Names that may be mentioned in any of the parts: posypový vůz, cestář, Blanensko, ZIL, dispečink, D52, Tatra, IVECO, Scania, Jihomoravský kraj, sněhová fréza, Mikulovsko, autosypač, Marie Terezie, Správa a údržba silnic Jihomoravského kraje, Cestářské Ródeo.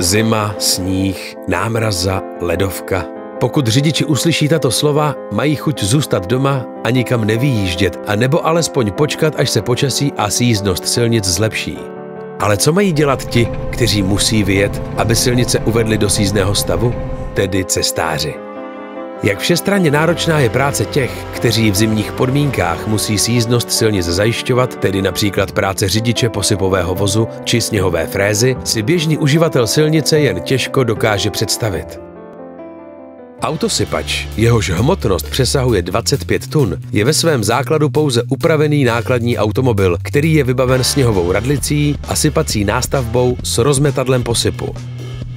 Zima, sníh, námraza, ledovka. Pokud řidiči uslyší tato slova, mají chuť zůstat doma a nikam nevyjíždět, anebo alespoň počkat, až se počasí a sjízdnost silnic zlepší. Ale co mají dělat ti, kteří musí vyjet, aby silnice uvedly do sjízdného stavu, tedy cestáři? Jak všestranně náročná je práce těch, kteří v zimních podmínkách musí sjízdnost silnic zajišťovat, tedy například práce řidiče posypového vozu či sněhové frézy, si běžný uživatel silnice jen těžko dokáže představit. Autosypač, jehož hmotnost přesahuje 25 tun, je ve svém základu pouze upravený nákladní automobil, který je vybaven sněhovou radlicí a sypací nástavbou s rozmetadlem posypu.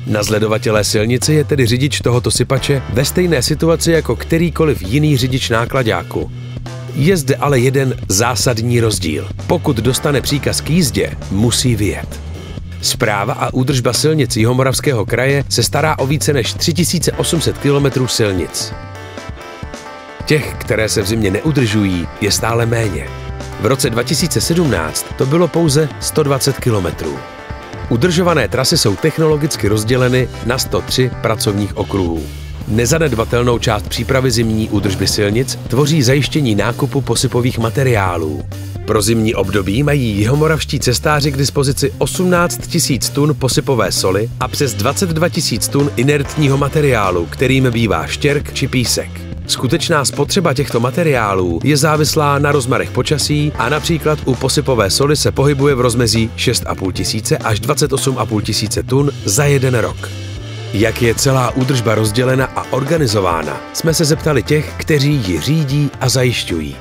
Na zledovatělé silnici je tedy řidič tohoto sypače ve stejné situaci jako kterýkoliv jiný řidič nákladáku. Je zde ale jeden zásadní rozdíl. Pokud dostane příkaz k jízdě, musí vyjet. Správa a údržba silnic Jihomoravského kraje se stará o více než 3800 km silnic. Těch, které se v zimě neudržují, je stále méně. V roce 2017 to bylo pouze 120 km. Udržované trasy jsou technologicky rozděleny na 103 pracovních okruhů. Nezanedbatelnou část přípravy zimní údržby silnic tvoří zajištění nákupu posypových materiálů. Pro zimní období mají jihomoravští cestáři k dispozici 18 000 tun posypové soli a přes 22 000 tun inertního materiálu, kterým bývá štěrk či písek. Skutečná spotřeba těchto materiálů je závislá na rozmarech počasí a například u posypové soli se pohybuje v rozmezí 6 500 až 28 500 tun za jeden rok. Jak je celá údržba rozdělena a organizována, jsme se zeptali těch, kteří ji řídí a zajišťují.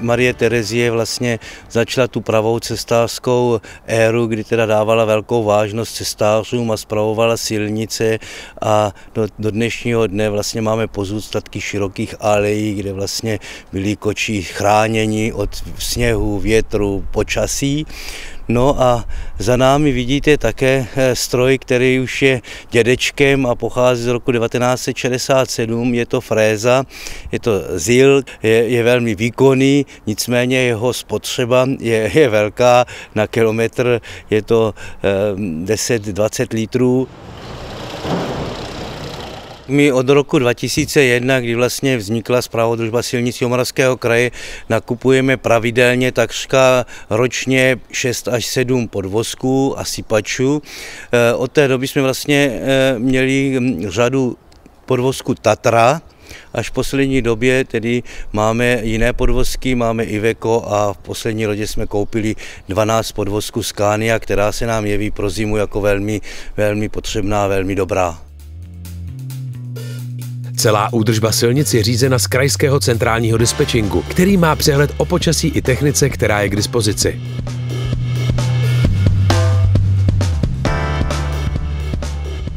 Marie Terezie vlastně začala tu pravou cestářskou éru, kdy teda dávala velkou vážnost cestářům a spravovala silnice, a do dnešního dne vlastně máme pozůstatky širokých alejí, kde vlastně byli kočí chráněni od sněhu, větru, počasí. No a za námi vidíte také stroj, který už je dědečkem a pochází z roku 1967, je to fréza, je to ZIL, je velmi výkonný, nicméně jeho spotřeba je velká, na kilometr je to 10-20 litrů. My od roku 2001, kdy vlastně vznikla Správa a údržba silnic Jihomoravského kraje, nakupujeme pravidelně takřka ročně 6 až 7 podvozků a sypačů. Od té doby jsme vlastně měli řadu podvozků Tatra, až v poslední době tedy máme jiné podvozky, máme IVECO a v poslední rodě jsme koupili 12 podvozků Scania, která se nám jeví pro zimu jako velmi, velmi potřebná, velmi dobrá. Celá údržba silnic je řízena z krajského centrálního dispečinku, který má přehled o počasí i technice, která je k dispozici.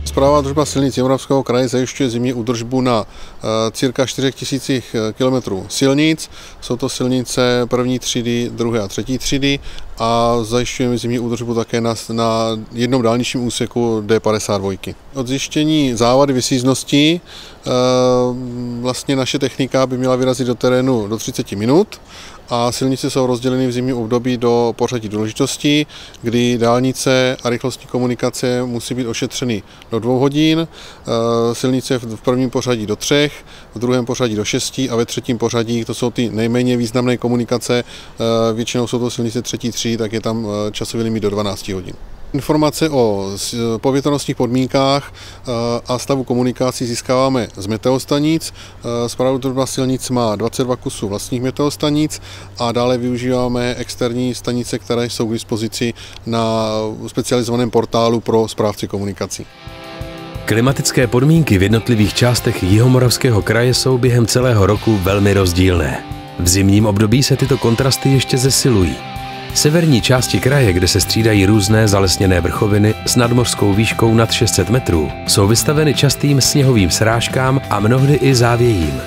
Správa a údržba silnic Jihomoravského kraje zajišťuje zimní údržbu na cirka 4000 km silnic. Jsou to silnice první třídy, druhé a třetí třídy a zajišťujeme zimní údržbu také na jednom dálničním úseku D52. Od zjištění závady vysíznosti vlastně naše technika by měla vyrazit do terénu do 30 minut a silnice jsou rozděleny v zimním období do pořadí důležitosti, kdy dálnice a rychlostní komunikace musí být ošetřeny do 2 hodin, silnice v prvním pořadí do 3, v druhém pořadí do 6 a ve třetím pořadí, to jsou ty nejméně významné komunikace, většinou jsou to silnice třetí třídy, tak je tam časový limit do 12 hodin. Informace o povětrnostních podmínkách a stavu komunikací získáváme z meteostanic. Správa a údržba silnic má 22 kusů vlastních meteostanic a dále využíváme externí stanice, které jsou k dispozici na specializovaném portálu pro správci komunikací. Klimatické podmínky v jednotlivých částech Jihomoravského kraje jsou během celého roku velmi rozdílné. V zimním období se tyto kontrasty ještě zesilují. Severní části kraje, kde se střídají různé zalesněné vrchoviny s nadmořskou výškou nad 600 metrů, jsou vystaveny častým sněhovým srážkám a mnohdy i závějím.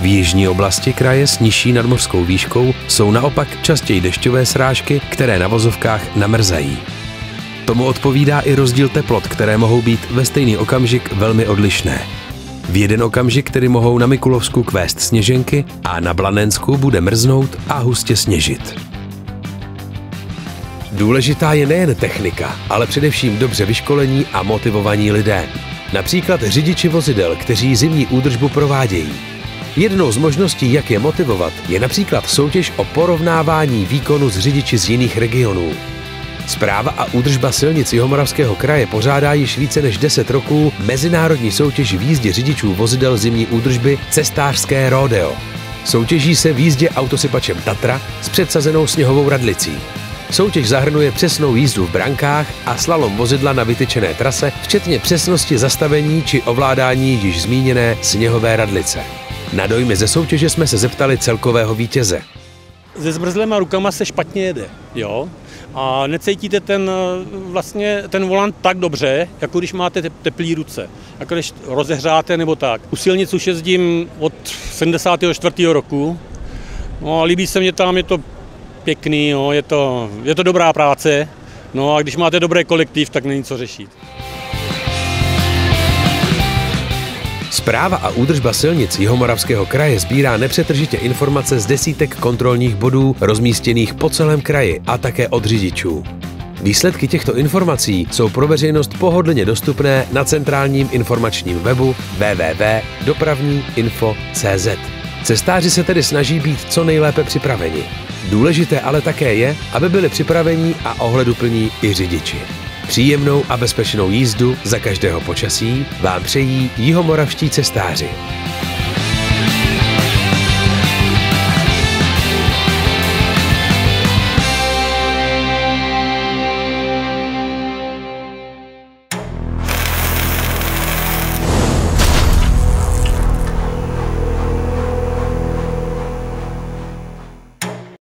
V jižní oblasti kraje s nižší nadmořskou výškou jsou naopak častěji dešťové srážky, které na vozovkách namrzají. Tomu odpovídá i rozdíl teplot, které mohou být ve stejný okamžik velmi odlišné. V jeden okamžik tedy mohou na Mikulovsku kvést sněženky a na Blanensku bude mrznout a hustě sněžit. Důležitá je nejen technika, ale především dobře vyškolení a motivovaní lidé. Například řidiči vozidel, kteří zimní údržbu provádějí. Jednou z možností, jak je motivovat, je například soutěž o porovnávání výkonu s řidiči z jiných regionů. Správa a údržba silnic Jihomoravského kraje pořádá již více než 10 roků mezinárodní soutěž v jízdě řidičů vozidel zimní údržby Cestářské Ródeo. Soutěží se v jízdě autosypačem Tatra s předsazenou sněhovou radlicí. Soutěž zahrnuje přesnou jízdu v brankách a slalom vozidla na vytyčené trase, včetně přesnosti zastavení či ovládání již zmíněné sněhové radlice. Na dojmy ze soutěže jsme se zeptali celkového vítěze. Se zmrzlýma rukama se špatně jede, jo? A necítíte ten volant tak dobře, jako když máte teplý ruce, jako když rozehřáte nebo tak. U silnic už jezdím od 74. roku, no a líbí se mě tam, je to pěkný, jo? Je to dobrá práce, no a když máte dobrý kolektiv, tak není co řešit. Správa a údržba silnic Jihomoravského kraje sbírá nepřetržitě informace z desítek kontrolních bodů rozmístěných po celém kraji a také od řidičů. Výsledky těchto informací jsou pro veřejnost pohodlně dostupné na centrálním informačním webu www.dopravniinfo.cz. Cestáři se tedy snaží být co nejlépe připraveni. Důležité ale také je, aby byli připraveni a ohleduplní i řidiči. Příjemnou a bezpečnou jízdu za každého počasí vám přejí jihomoravští cestáři.